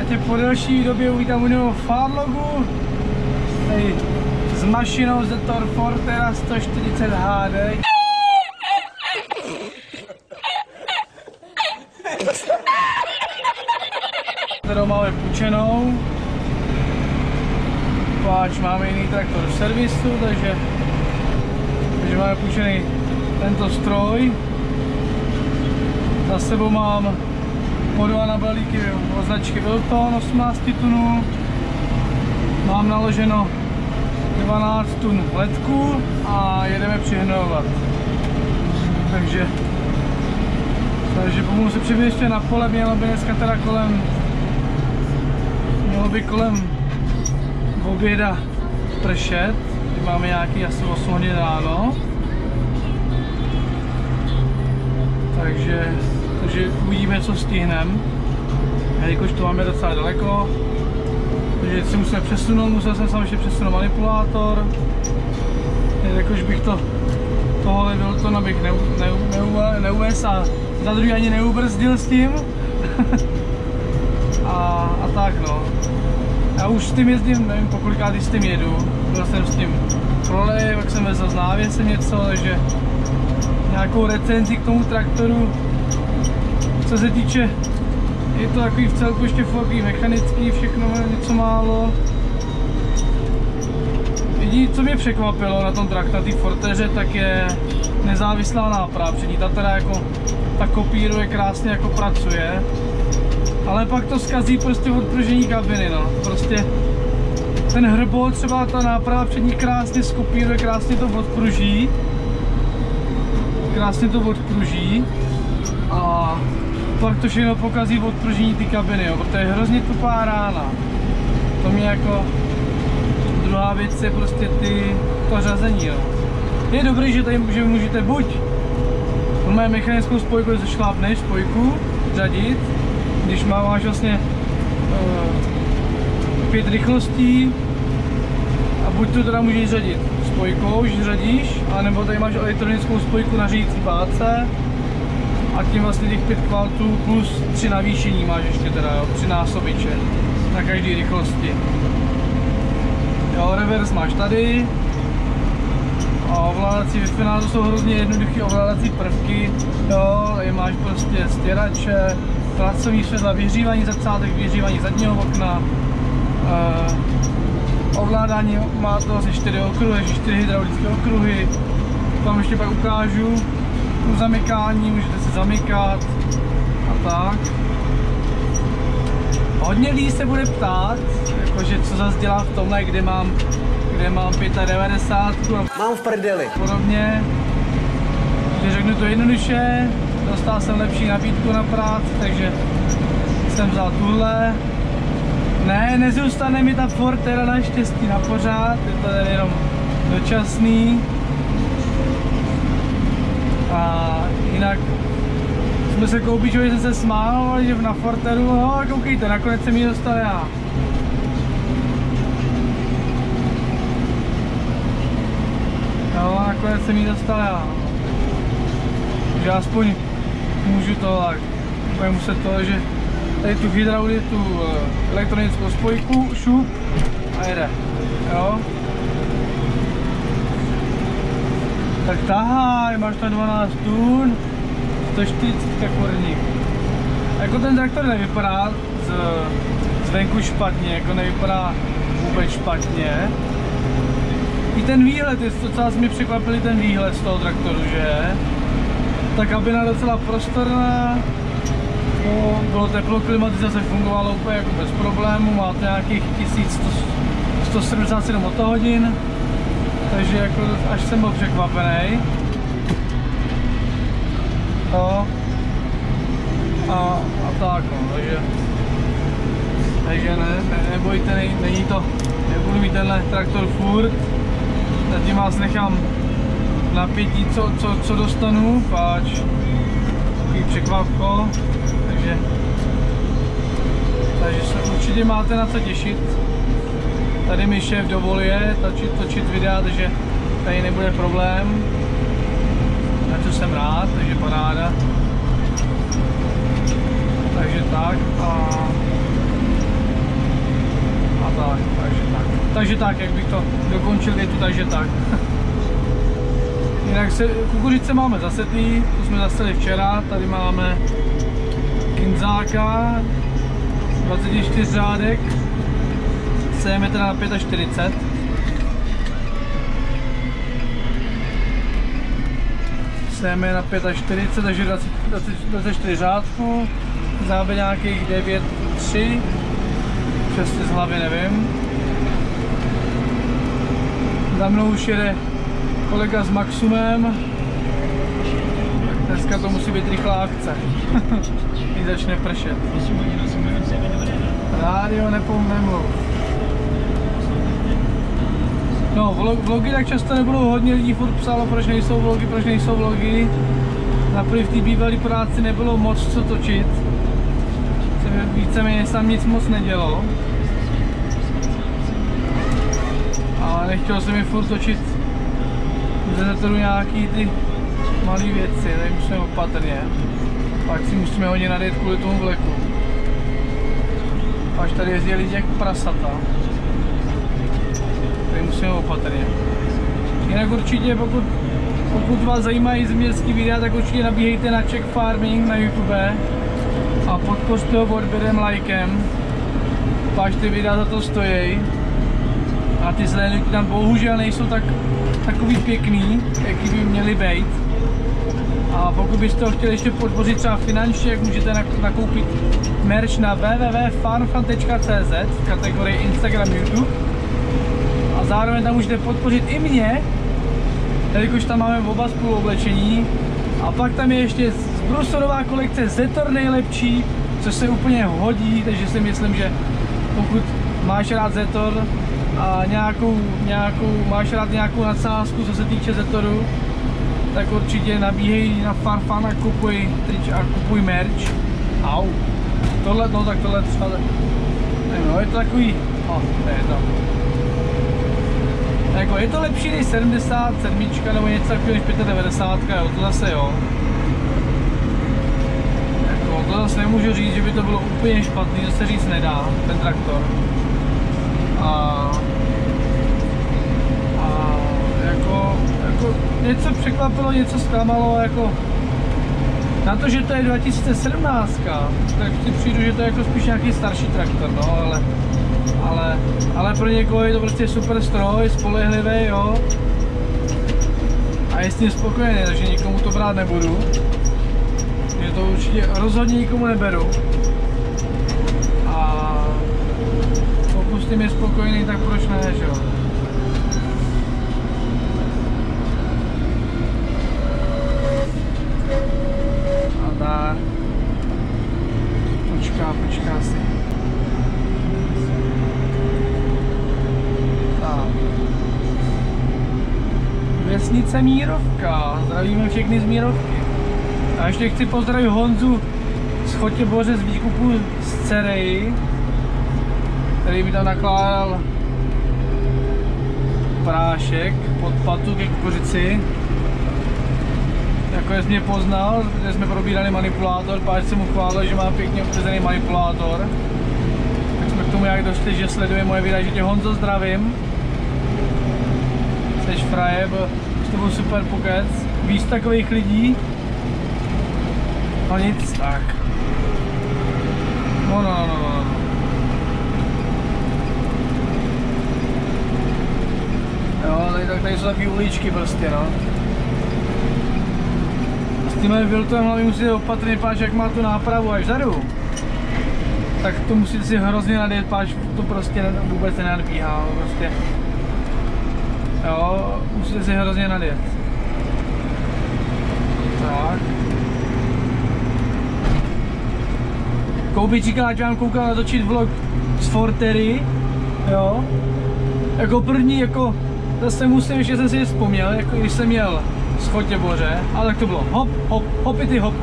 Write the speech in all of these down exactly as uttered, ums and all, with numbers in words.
Jdete po delší době uvítám u něho farlogu s mašinou Zetor Forterra sto čtyřicet há dé. Kterou máme půjčenou. Páč máme jiný traktor v servisu, takže, takže máme půjčený tento stroj. Za sebou mám po dva nabalíky od značky Wilton osmnáct tunů. Mám naloženo dvanáct tun letku a jedeme přihnojovat. Takže, takže pomůžu se přibět ještě na pole, mělo by dneska teda kolem mělo by kolem oběda pršet, kdy máme nějaký asi osm hodin ráno. Takže, takže uvidíme, co stihneme, jelikož to máme docela daleko. Takže si musíme přesunout, musel jsem samozřejmě přesunout manipulátor. Jakož bych to, tohle Wilton abych neu, neu, neu, neuvez a za druhý ani neubrzdil s tím. a, a tak no. Já už s tím jezdím, nevím pokolikády s tím jedu. Byl jsem s tím prolej, pak jsem vezl z návěsem něco, takže nějakou recenzi k tomu traktoru. Co se týče, je to takový v celku ještě fakt mechanický, všechno něco málo. Jediné, co mě překvapilo na tom traktoru, na té Forterře, tak je nezávislá náprava přední. Ta teda jako ta kopíruje krásně, jako pracuje. Ale pak to zkazí prostě odpružení kabiny, no. Prostě ten hrbol, třeba ta náprava přední krásně skopíruje, krásně to odpruží. Krásně to odpruží. A pak to všechno pokazí odpružení ty kabiny, jo, protože je hrozně tupá rána. To mě jako... Druhá věc je prostě ty... to řazení, jo. Je dobrý, že tady že můžete buď normálně mechanickou spojku, když šlápneš spojku, řadit, když má, máš vlastně uh, pět rychlostí a buď to teda můžeš řadit spojkou, že řadíš, anebo tady máš elektronickou spojku na řídící páce a tím vlastně těch pět kvaltů plus tři navýšení máš ještě teda, jo, tři násobiče na každé rychlosti. Jo, reverse máš tady a ovládací, ve finále jsou hrozně jednoduché ovládací prvky, jo, je máš prostě stěrače, pracovní světla, vyhřívání zrcátek, vyhřívání zadního okna, eh, ovládání, má to asi čtyři okruhy, čtyři hydraulické okruhy, tam ještě pak ukážu, tu zamykání, můžete se zamykat a tak. Hodně lidí se bude ptát, jakože co zase dělám v tomhle, kde mám, kde mám devadesát pět. Mám v prdeli. Podobně, že řeknu to jednoduše, dostal jsem lepší nabídku na práci, takže jsem vzal tuhle. Ne, nezůstane mi ta Forterra naštěstí na pořád, je to jenom dočasný. A jinak jsme se koupíčovali, že jsem se smál, že na Forterru, ho, koukejte, nakonec jsem ji dostal já. Jo, nakonec jsem ji dostal já. Takže aspoň můžu to tak, budu muset to, že tady tu hydrauli, tu elektronickou spojku, šup a jede, jo. Tak tahaj, máš tam dvanáct tun, sto čtyřicet korník. Jako ten traktor nevypadá z, zvenku špatně, jako nevypadá vůbec špatně. I ten výhled, je docela mě překvapili ten výhled z toho traktoru, že? Ta kabina docela prostorná, no, bylo teplo, klimatizace fungovala úplně jako bez problému, má to nějakých tisíc sto sedmdesát sedm motohodin. Takže jako až jsem byl překvapený. No. A, a tak no, takže, takže ne, ne, nebojte, ne, není to, nebudu mít tenhle traktor furt. Zatím vás nechám napětí, co, co, co dostanu, páč, takový překvapko, takže, takže se určitě máte na co těšit. Tady mi šéf dovoluje točit, točit videa, takže tady nebude problém. Na to jsem rád, takže paráda. Takže tak a takže tak, jak bych to dokončil větu, takže tak. Jinak se, kukuřice máme zasetlý, tu jsme zaseli včera, tady máme kinzáka, dvacet čtyři řádek, sejeme teda na čtyřicet pět. Sejeme na čtyřicet pět, takže dvacet čtyři řádku, zároveň nějakých devět tři, přesně z hlavy nevím. Za mnou už jede kolega s Maxumem, dneska to musí být rychlá akce, když začne pršet. Rádio nepomenu. No, vlogy tak často nebudou, hodně lidí furt psalo, proč nejsou vlogy, proč nejsou vlogy. Naprv v té bývalé práci nebylo moc co točit, víceméně jsem nic moc nedělal. A nechtěl jsem mi furt točit ze Zetoru nějaký ty malé věci, tady musíme opatrně. Pak si musíme hodně nadjet kvůli tomu vleku. Až tady jezdí lidi jak prasata. Tady musíme opatrně. Jinak určitě, pokud, pokud vás zajímají zemědělský videa, tak určitě nabíhejte na Czech Farming na YouTube a podpořte ho odběrem, lajkem. Pak ty videa za to stojí. A ty zelené tam bohužel nejsou tak takový pěkný, jaký by měly být. A pokud byste ho chtěli ještě podpořit třeba finančně, jak můžete nakoupit merch na w w w tečka farmfan tečka c z v kategorii Instagram, YouTube. A zároveň tam můžete podpořit i mě, jelikož tam máme oba spolu oblečení. A pak tam je ještě zbrusorová kolekce Zetor nejlepší, což se úplně hodí, takže si myslím, že pokud máš rád Zetor, a nějakou, nějakou, máš rád nějakou nadsázku, co se týče Zetoru, tak určitě nabíhej na Farmfan a kupuj, a kupuj merch. Au. Tohle, no tak tohle třeba, no, je to takový, oh, to je to. Jako je to lepší než sedmdesát sedm nebo něco takového než devadesát pět, jo, to zase jo. Jako to zase nemůžu říct, že by to bylo úplně špatný, to se říct nedá, ten traktor. A, a jako, jako něco překvapilo, něco zklamalo, jako na to, že to je dva tisíce sedmnáct, tak si přijdu, že to je jako spíš nějaký starší traktor, no, ale, ale, ale pro někoho je to prostě super stroj, spolehlivý, jo, a je s tím spokojený, takže nikomu to brát nebudu, že to určitě rozhodně nikomu neberu. Když je spokojený, tak proč ne, že jo? A dár. Počká, počká si. Tak. Vesnice Mírovka. Zdravíme všechny z Mírovky. A ještě chci pozdravit Honzu z Chotěboře z výkupu z Cereji, který mi tam nakládal prášek pod patu ke kukuřici. Jako jest mě poznal, protože jsme probírali manipulátor, pak jsem mu chválil, že má pěkně obřezený manipulátor. Tak jsme k tomu jak došli, že sleduje moje videa, že tě Honzo zdravím. Jseš fraje, to byl super pokec. Víš takových lidí? No nic, tak. No, no, no, no. Tak tady jsou taky uličky prostě, no. S tímhle viltem hlavně musíte opatrně, páč jak má tu nápravu až vzadu, tak to musíte si hrozně nadjet, páč to prostě vůbec nenadbíhá, prostě. Jo, musíte si hrozně nadjet. Tak. Koupi říkal, ať vám koukal natočit vlog z Forterry, jo. Jako první, jako zase musím, že jsem si vzpomněl, jako když jsem jel z Chotěboře, ale tak to bylo hop, hop, hopity hop.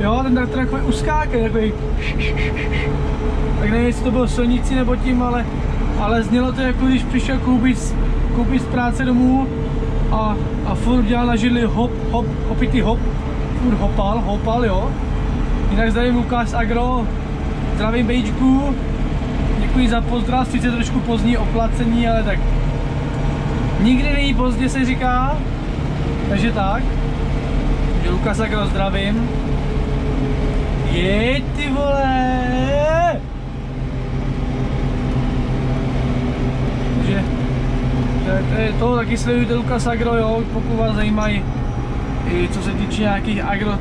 Jo, ten traktor takový uskákej, takový. Tak nevím, jestli to bylo silnicí nebo tím, ale, ale znělo to jako když přišel koupit, koupit z práce domů a, a furt dělal na židli hop, hop, hopity hop, furt hopal, hopal, jo. Jinak zdravím Lukas Agro, zdravím Bejčku, děkuji za pozdrav, sice trošku pozdní oplacení, ale tak nikdy není pozdě se říká, takže tak, že Lukas Agro zdravím. Jej ty vole! Takže to taky sledujte Lukas Agro, jo, pokud vás zajímají i co se týče nějakých agro,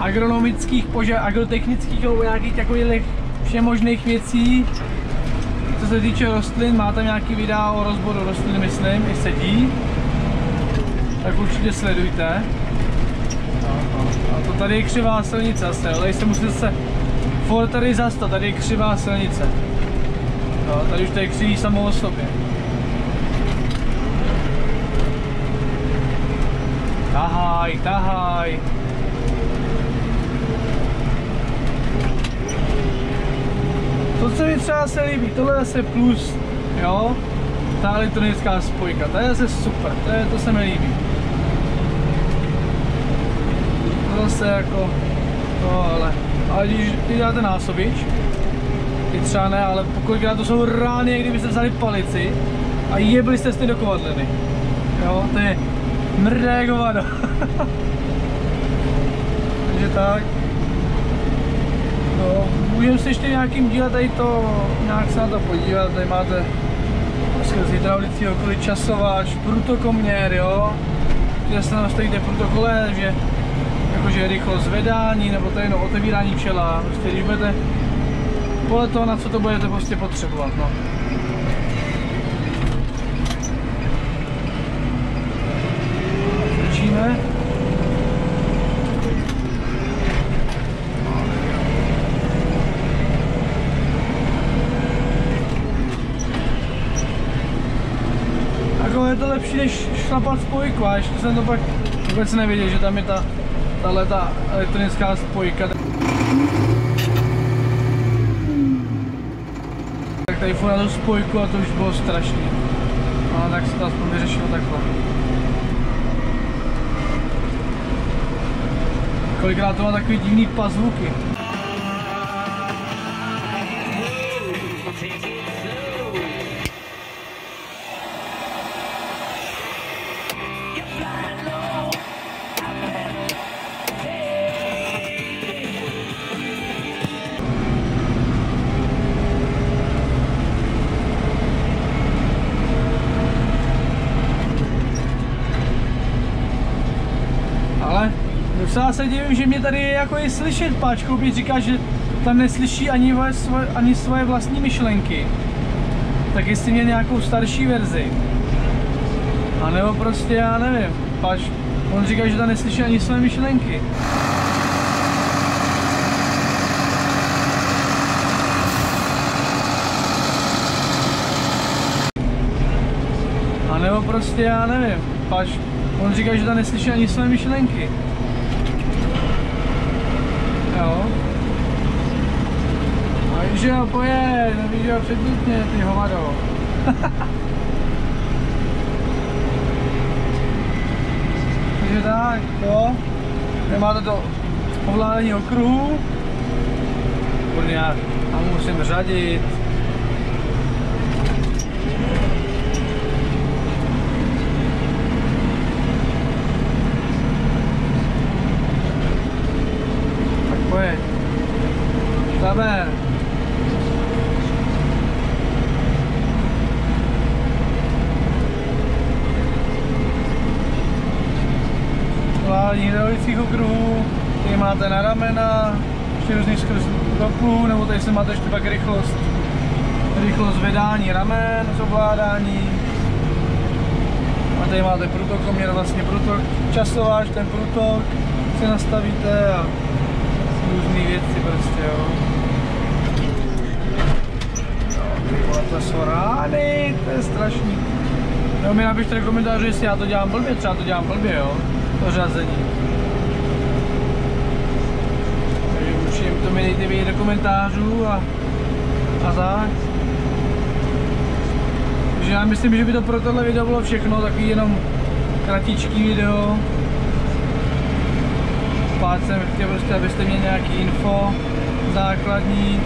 agronomických požadavků, agrotechnických nebo nějakých takových všemožných věcí. Co se týče rostlin, má tam nějaký videa o rozboru rostlin, myslím, i sedí. Tak určitě sledujte. A to tady je křivá silnice asi, ale jestli musíte se Ford tady zastat, tady je křivá silnice. No, tady už to je křiví samo o sobě. Tahaj, tahaj. To, co mi třeba se líbí, tohle je zase plus, jo, ta elektronická spojka, to je zase super, to, je, to se mi líbí. To zase jako, tohle, ale když děláte násobič, i třeba ne, ale kolikrát to jsou rány, jak kdybyste vzali palici a jebli jste s ty do kovadliny, jo, to je mrdé kovado. Takže tak. Můžeme se ještě nějakým díle tady to, nějak se na to podívat, tady máte skrz hydraulicího okolí časováč, prutokoměr, jo. Že se tam stojíte prutokole, že jakože rychlost zvedání, nebo tady no, otevírání čela, prostě když budete podle toho, na co to budete prostě potřebovat, no. Začíme. Je to lepší než šlapat spojku, a ještě jsem to pak vůbec nevěděl, že tam je ta tahleta elektronická spojka. Tak tady furt na tu spojku a to už bylo strašný. Ale tak se to aspoň vyřešilo takhle. Kolikrát to má takový divný pazvuky. Já se divím, že mě tady je jako je slyšet, páčkou by říká, že tam neslyší ani svoje, ani svoje vlastní myšlenky. Tak jestli měl nějakou starší verzi. A nebo prostě já nevím, páč, on říká, že tam neslyší ani své myšlenky. A nebo prostě já nevím, páč, on říká, že tam neslyší ani své myšlenky. Že ho pojed, nevíš, že ho přednutně, ty hovado. Takže tak, jo. Nemáte to ovládání okruhu. Kurňák, tam musím řadit. Tak pojď. Zaber. Hydraulických okruhů, tady máte na ramena, ještě různých skrz doplů, nebo tady se máte ještě pak rychlost, rychlost vedání ramen z ovládání. A tady máte prutokoměr, vlastně prutok, časováš, ten prutok si nastavíte a různé věci prostě, jo. To jsou rány, to je strašný. Nebo mi napište do komentářů, jestli já to dělám blbě, třeba to dělám blbě, jo. To řazení. Takže určitě to mi dejte vědět do komentářů a, a tak. Takže já myslím, že by to pro tohle video bylo všechno, takový jenom kratičký video. Pár jsem chtěl prostě, abyste měli nějaký info základní,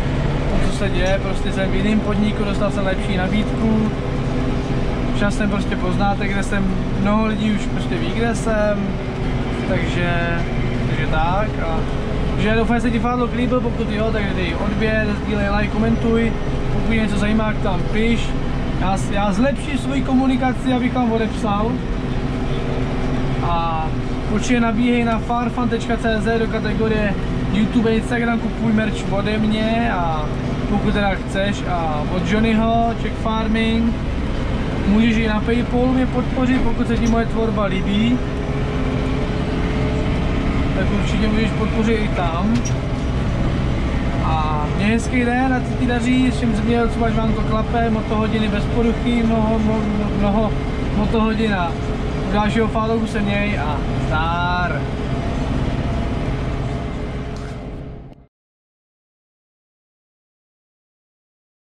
to, co se děje, prostě jsem v jiném podniku, dostal jsem lepší nabídku. Časem prostě poznáte, kde jsem, mnoho lidí už prostě ví, kde jsem, takže, takže tak. A, takže doufám, že se ti fádlok líbil, pokud jo, tak dej odběr, sdílej, like, komentuj, pokud něco zajímá, tak tam piš. Já, já zlepším svoji komunikaci, abych vám odepsal. A určitě nabíhej na farmfan tečka cz do kategorie YouTube a Instagram, kupuj merch ode mě, a pokud teda chceš, a od Johnnyho, Czech Farming. Můžeš i na PayPalu mě podpořit, pokud se ti moje tvorba líbí. Tak určitě můžeš podpořit i tam. A mě hezký den, ať se ti daří, všem změl, co máš vám to klape, motohodiny bez poruchy, mnoho, mnoho, mnoho motohodina. U dalšího fádlouku se měj a zdár.